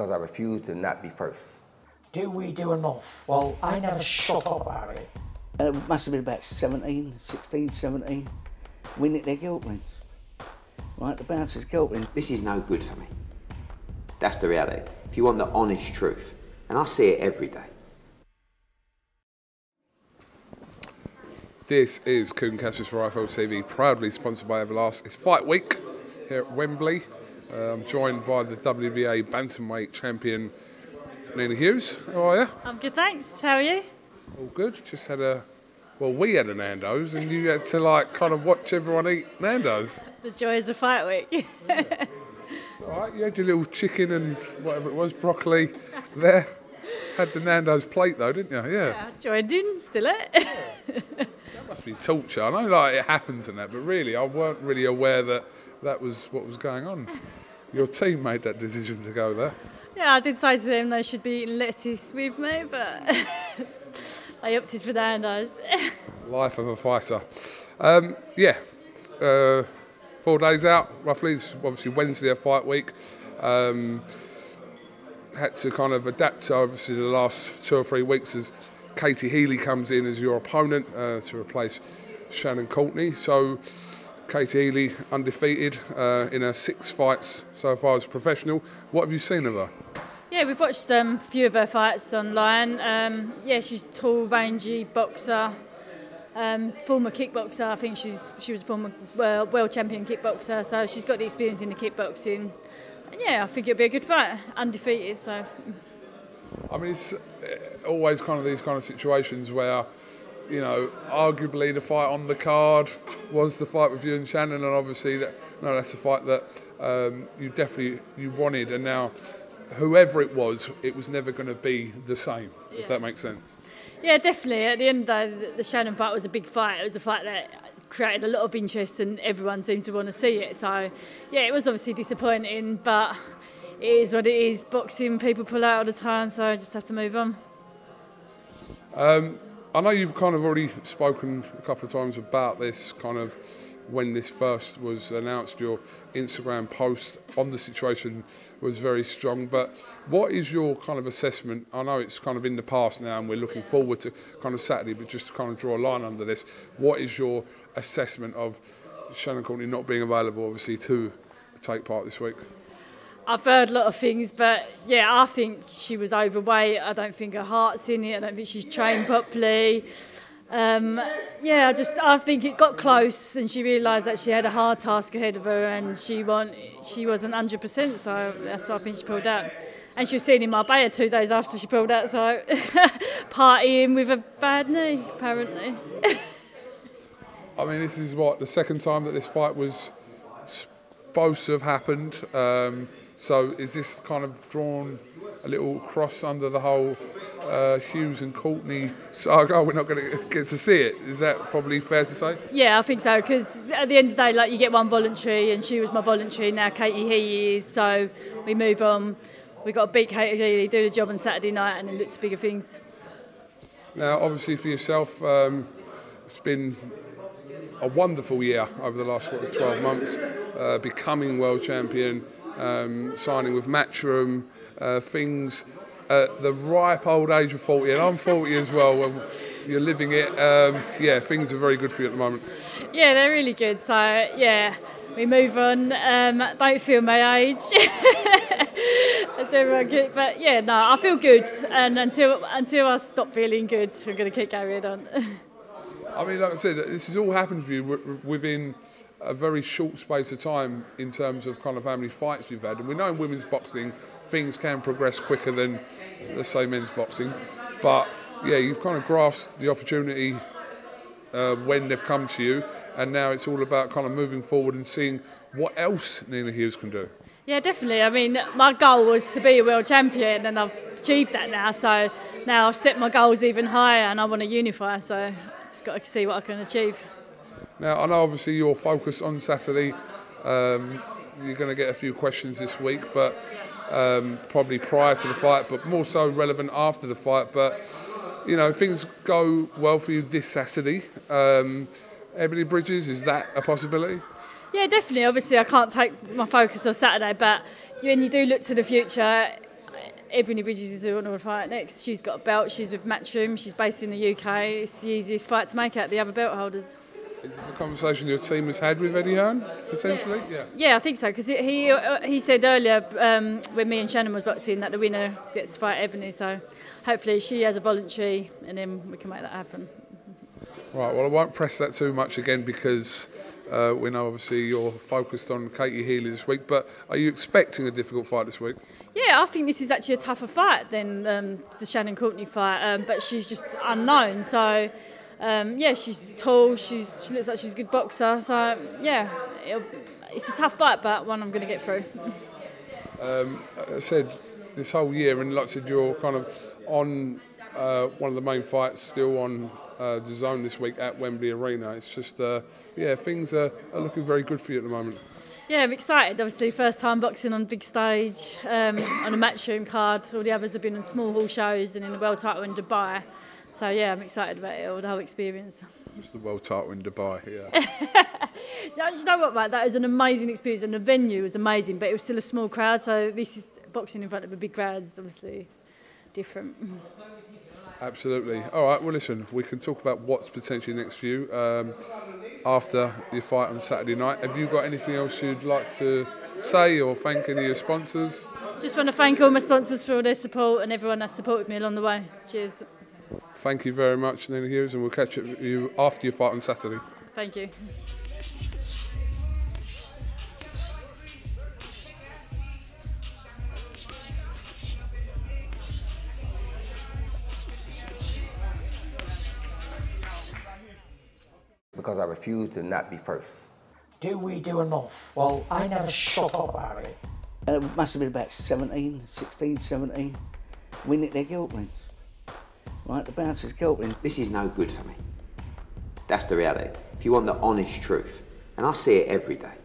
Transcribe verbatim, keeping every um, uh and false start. because I refuse to not be first. Do we do enough? Well, I never shut up about it. It must have been about seventeen, sixteen, seventeen. We nicked their guilt rings. Right, the bouncer's guilt ring. This is no good for me. That's the reality. If you want the honest truth, and I see it every day. This is Kugan Cassius for iFL T V, proudly sponsored by Everlast. It's fight week here at Wembley. Uh, I'm joined by the W B A bantamweight champion, Nina Hughes. How are you? I'm good, thanks. How are you? All good. Just had a, well, we had a Nando's, and you had to like kind of watch everyone eat Nando's. The joys of fight week. Yeah. All right, you had your little chicken and whatever it was, broccoli there. Had the Nando's plate though, didn't you? Yeah. Yeah, I joined in, still it. Must be torture. I know, like, it happens and that, but really, I weren't really aware that that was what was going on. Your team made that decision to go there. Yeah, I did say to them they should be eating lettuce with me, but I opted for Nando's. Life of a fighter. Um, yeah, uh, four days out, roughly. It's obviously Wednesday of fight week. Um, had to kind of adapt to, obviously, the last two or three weeks as Katie Healy comes in as your opponent uh, to replace Shannon Courtenay. So Katie Healy, undefeated uh, in her six fights so far as a professional. What have you seen of her? Yeah, we've watched um, a few of her fights online. Um, yeah, she's tall, rangy boxer, um, former kickboxer. I think she's she was a former uh, world champion kickboxer, so she's got the experience in the kickboxing. And yeah, I think it'll be a good fight, undefeated. So. I mean, it's always kind of these kind of situations where, you know, arguably the fight on the card was the fight with you and Shannon, and obviously that, no, that's the fight that um, you definitely you wanted, and now whoever it was, it was never going to be the same, yeah. If that makes sense. Yeah, definitely. At the end of the day, the Shannon fight was a big fight. It was a fight that created a lot of interest, and everyone seemed to want to see it. So, yeah, it was obviously disappointing, but it is what it is. Boxing, people pull out all the time, so I just have to move on. Um, I know you've kind of already spoken a couple of times about this, kind of when this first was announced. Your Instagram post on the situation was very strong, but what is your kind of assessment? I know it's kind of in the past now, and we're looking forward to kind of Saturday, but just to kind of draw a line under this, what is your assessment of Shannon Courtenay not being available, obviously, to take part this week? I've heard a lot of things, but yeah, I think she was overweight. I don't think her heart's in it. I don't think she's trained properly. Um, yeah, I just I think it got close, and she realised that she had a hard task ahead of her, and she won. She wasn't one hundred percent, so that's why I think she pulled out. And she was seen in Marbella two days after she pulled out, so partying with a bad knee, apparently. I mean, this is what the second time that this fight was supposed to have happened. Um, So is this kind of drawn a little cross under the whole uh, Hughes and Courtenay saga? We're not going to get to see it. Is that probably fair to say? Yeah, I think so, because at the end of the day, like, you get one voluntary, and she was my voluntary, now Katie Healy is, so we move on. We've got to beat Katie Healy, do the job on Saturday night, and then look to bigger things. Now, obviously for yourself, um, it's been a wonderful year over the last what, twelve months, uh, becoming world champion, Um, signing with Matchroom, uh, things at the ripe old age of forty, and I'm forty as well, when you're living it. Um, yeah, things are very good for you at the moment. Yeah, they're really good, so yeah, we move on. Um, don't feel my age. That's everyone good, but yeah, no, I feel good, and until, until I stop feeling good, we're going to keep carrying on. I mean, like I said, this has all happened for you within a very short space of time in terms of kind of how many fights you've had, and we know in women's boxing things can progress quicker than, let's say, men's boxing, but yeah, you've kind of grasped the opportunity uh, when they've come to you, and now it's all about kind of moving forward and seeing what else Nina Hughes can do. Yeah, definitely. I mean, my goal was to be a world champion, and I've achieved that now, so now I've set my goals even higher, and I want to unify, so I've just got to see what I can achieve. Now, I know obviously you're focused on Saturday. Um, you're going to get a few questions this week, but um, probably prior to the fight, but more so relevant after the fight. But, you know, things go well for you this Saturday. Um, Ebony Bridges, is that a possibility? Yeah, definitely. Obviously, I can't take my focus off Saturday, but when you do look to the future, Ebony Bridges is on a fight next. She's got a belt. She's with Matchroom. She's based in the U K. It's the easiest fight to make out the other belt holders. Is this a conversation your team has had with Eddie Hearn, potentially? Yeah, yeah, yeah I think so, because he uh, he said earlier um, when me and Shannon was boxing that the winner gets to fight Ebony, so hopefully she has a voluntary and then we can make that happen. Right, well, I won't press that too much again because uh, we know obviously you're focused on Katie Healy this week, but are you expecting a difficult fight this week? Yeah, I think this is actually a tougher fight than um, the Shannon Courtenay fight, um, but she's just unknown, so... Um, yeah, she's tall, she's, she looks like she's a good boxer, so yeah, it's a tough fight, but one I'm going to get through. um, I said, this whole year, and like I said, you're kind of on uh, one of the main fights, still on uh, D A Z N this week at Wembley Arena. It's just, uh, yeah, things are, are looking very good for you at the moment. Yeah, I'm excited, obviously, first time boxing on a big stage, um, on a Matchroom card. All the others have been on small hall shows and in the world title in Dubai. So, yeah, I'm excited about it all, the whole experience. It's the world title in Dubai, yeah. You know what, mate, that was an amazing experience, and the venue was amazing, but it was still a small crowd, so this is boxing in front of a big crowd is obviously different. Absolutely. All right, well, listen, we can talk about what's potentially next for you um, after your fight on Saturday night. Have you got anything else you'd like to say or thank any of your sponsors? Just want to thank all my sponsors for all their support and everyone that supported me along the way. Cheers. Thank you very much, Nina Hughes, and we'll catch up with you after your fight on Saturday. Thank you. Because I refuse to not be first. Do we do enough? Well, I never shut up about it. Uh, it must have been about seventeen, sixteen, seventeen. Win it, they're guilt wins. Right, the bounce is guilty. This is no good for me. That's the reality. If you want the honest truth, and I see it every day,